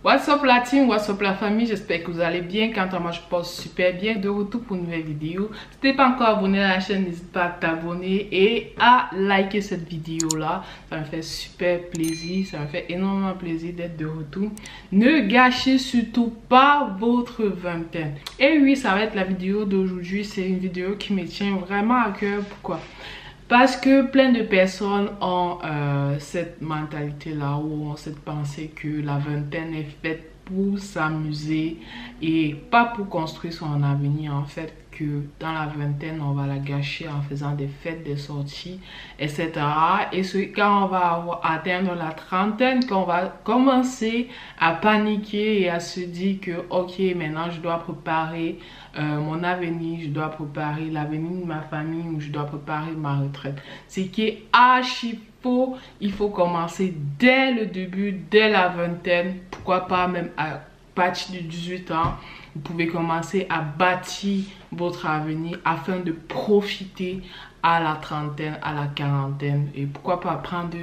What's up la team, what's up la famille, j'espère que vous allez bien. Quant à moi, je pense super bien. De retour pour une nouvelle vidéo. Si t'es pas encore abonné à la chaîne, n'hésite pas à t'abonner et à liker cette vidéo là. Ça me fait super plaisir, ça me fait énormément plaisir d'être de retour. Ne gâchez surtout pas votre vingtaine. Et oui, ça va être la vidéo d'aujourd'hui, c'est une vidéo qui me tient vraiment à cœur. Pourquoi? Parce que plein de personnes ont cette mentalité-là, ou ont cette pensée que la vingtaine est faite pour s'amuser et pas pour construire son avenir. En fait, que dans la vingtaine, on va la gâcher en faisant des fêtes, des sorties, etc. Et quand on va atteindre la trentaine, qu'on va commencer à paniquer et à se dire que, ok, maintenant je dois préparer mon avenir, je dois préparer l'avenir de ma famille, ou je dois préparer ma retraite. C'est qui est archi faux. Il faut commencer dès le début, dès la vingtaine, pourquoi pas même à partir de 18 ans. Vous pouvez commencer à bâtir votre avenir afin de profiter à la trentaine, à la quarantaine, et pourquoi pas prendre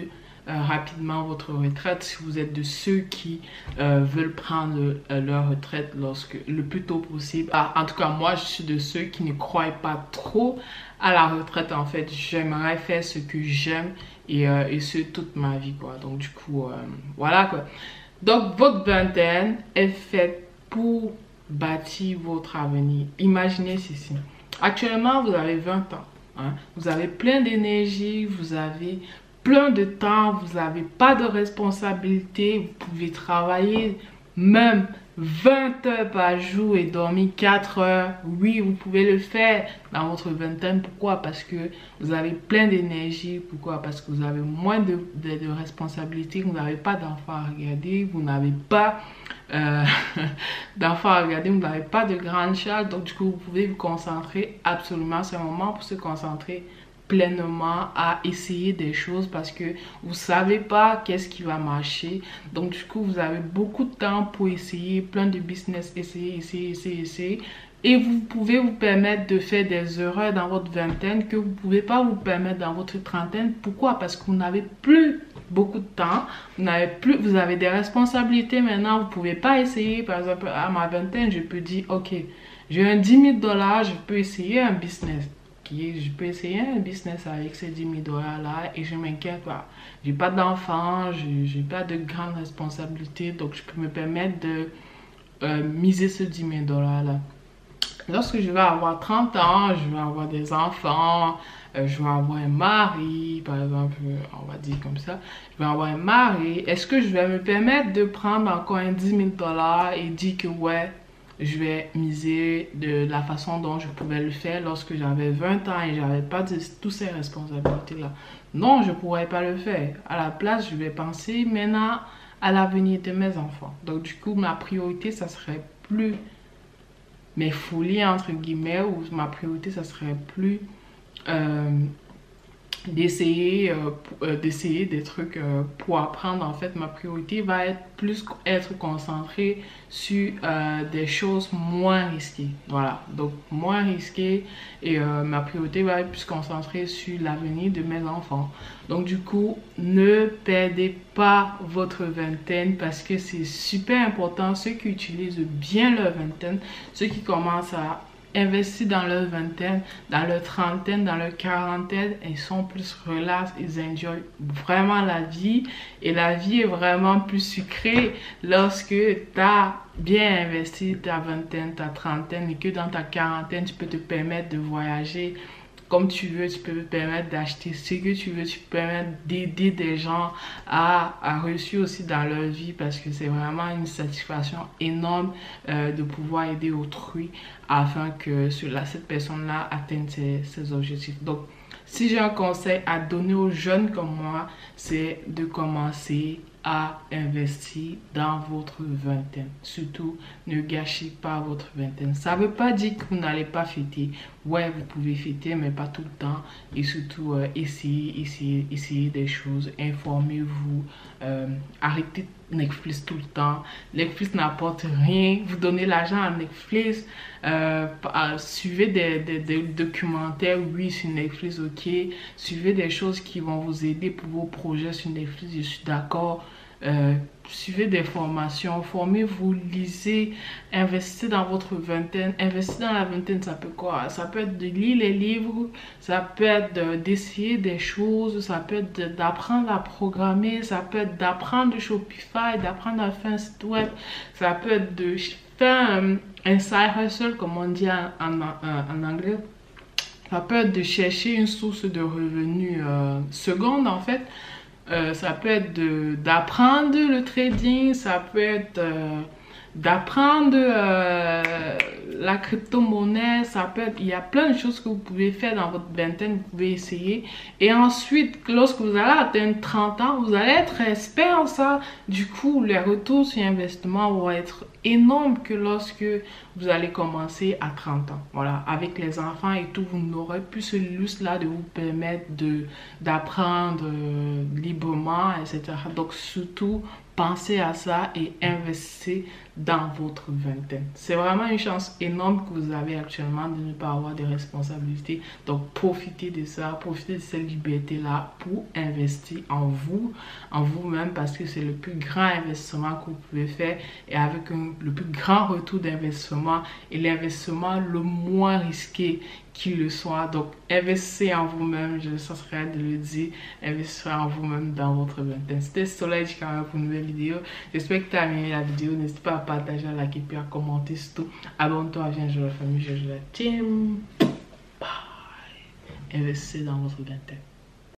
rapidement votre retraite si vous êtes de ceux qui veulent prendre leur retraite le plus tôt possible. Ah, en tout cas, moi, je suis de ceux qui ne croient pas trop à la retraite. En fait, j'aimerais faire ce que j'aime et ce toute ma vie, quoi. Donc, du coup, voilà, quoi. Donc, votre vingtaine est faite pour bâtir votre avenir. Imaginez ceci. Actuellement, vous avez 20 ans. Hein? Vous avez plein d'énergie, vous avez plein de temps, vous n'avez pas de responsabilité, vous pouvez travailler même 20 heures par jour et dormir 4 heures. Oui, vous pouvez le faire dans votre vingtaine. Pourquoi? Parce que vous avez plein d'énergie. Pourquoi? Parce que vous avez moins de responsabilités. Vous n'avez pas d'enfants à regarder. Vous n'avez pas d'enfants à regarder. Vous n'avez pas de grandes charges. Donc, du coup, vous pouvez vous concentrer absolument. C'est un moment pour se concentrer pleinement à essayer des choses parce que vous savez pas qu'est-ce qui va marcher. Donc du coup, vous avez beaucoup de temps pour essayer plein de business, essayer, et vous pouvez vous permettre de faire des erreurs dans votre vingtaine que vous pouvez pas vous permettre dans votre trentaine. Pourquoi? Parce que vous n'avez plus beaucoup de temps, vous avez des responsabilités maintenant. Vous pouvez pas essayer. Par exemple, à ma vingtaine, je peux dire ok, j'ai un 10 000 $, je peux essayer un business. Je peux essayer un business avec ces 10 000 $ là et je m'inquiète pas. J'ai pas d'enfant, j'ai pas de grandes responsabilités, donc je peux me permettre de miser ce 10 000 $ là. Lorsque je vais avoir 30 ans, je vais avoir des enfants, je vais avoir un mari, par exemple, on va dire comme ça, je vais avoir un mari. Est-ce que je vais me permettre de prendre encore un 10 000 $ et dire que ouais, je vais miser de la façon dont je pouvais le faire lorsque j'avais 20 ans et j'avais pas toutes ces responsabilités-là? Non, je pourrais pas le faire. À la place, je vais penser maintenant à l'avenir de mes enfants. Donc, du coup, ma priorité, ça serait plus mes folies, entre guillemets, ou ma priorité, ça serait plus d'essayer des trucs pour apprendre. En fait, ma priorité va être plus concentrée sur des choses moins risquées. Voilà, donc moins risquées, et ma priorité va être plus concentrée sur l'avenir de mes enfants. Donc du coup, ne perdez pas votre vingtaine parce que c'est super important. Ceux qui utilisent bien leur vingtaine, ceux qui commencent à investis dans leur vingtaine, dans leur trentaine, dans leur quarantaine, ils sont plus relax, ils enjoy vraiment la vie, et la vie est vraiment plus sucrée lorsque tu as bien investi ta vingtaine, ta trentaine, et que dans ta quarantaine, tu peux te permettre de voyager comme tu veux, tu peux te permettre d'acheter ce que tu veux, tu peux te permettre d'aider des gens à réussir aussi dans leur vie, parce que c'est vraiment une satisfaction énorme de pouvoir aider autrui afin que cette personne-là atteigne ses objectifs. Donc, si j'ai un conseil à donner aux jeunes comme moi, c'est de commencer à investir dans votre vingtaine. Surtout, ne gâchez pas votre vingtaine. Ça ne veut pas dire que vous n'allez pas fêter. Ouais, vous pouvez fêter, mais pas tout le temps. Et surtout, essayez des choses. Informez-vous. Arrêtez Netflix tout le temps. Netflix n'apporte rien. Vous donnez l'argent à Netflix. Suivez des documentaires, oui, sur Netflix, ok. Suivez des choses qui vont vous aider pour vos projets sur Netflix, je suis d'accord. suivez des formations, formez-vous, lisez, investissez dans votre vingtaine, investissez dans la vingtaine, ça peut quoi? Ça peut être de lire les livres, ça peut être d'essayer des choses, ça peut être d'apprendre à programmer, ça peut être d'apprendre Shopify, d'apprendre à faire un site web, ça peut être de faire un side hustle, comme on dit en anglais. Ça peut être de chercher une source de revenus seconde en fait. Ça peut être d'apprendre le trading, ça peut être d'apprendre la crypto-monnaie, ça peut être... Il y a plein de choses que vous pouvez faire dans votre vingtaine, vous pouvez essayer. Et ensuite, lorsque vous allez atteindre 30 ans, vous allez être expert en ça. Du coup, les retours sur investissement vont être énormes que lorsque vous allez commencer à 30 ans. Voilà, avec les enfants et tout, vous n'aurez plus ce luxe-là de vous permettre d'apprendre librement, etc. Donc, surtout... pensez à ça et investissez dans votre vingtaine. C'est vraiment une chance énorme que vous avez actuellement de ne pas avoir de responsabilités. Donc, profitez de ça, profitez de cette liberté-là pour investir en vous-même, parce que c'est le plus grand investissement que vous pouvez faire et avec le plus grand retour d'investissement et l'investissement le moins risqué qu'il le soit. Donc, investissez en vous-même, je ne cesserai de le dire, investissez en vous-même dans votre vingtaine. C'était Soleil Du Camer pour une nouvelle vidéo. J'espère que tu as aimé la vidéo. N'hésite pas à partager, à liker, puis à commenter, surtout. Abonne-toi, viens jouer la famille, je joue la team. Bye. Investissez dans votre vingtaine.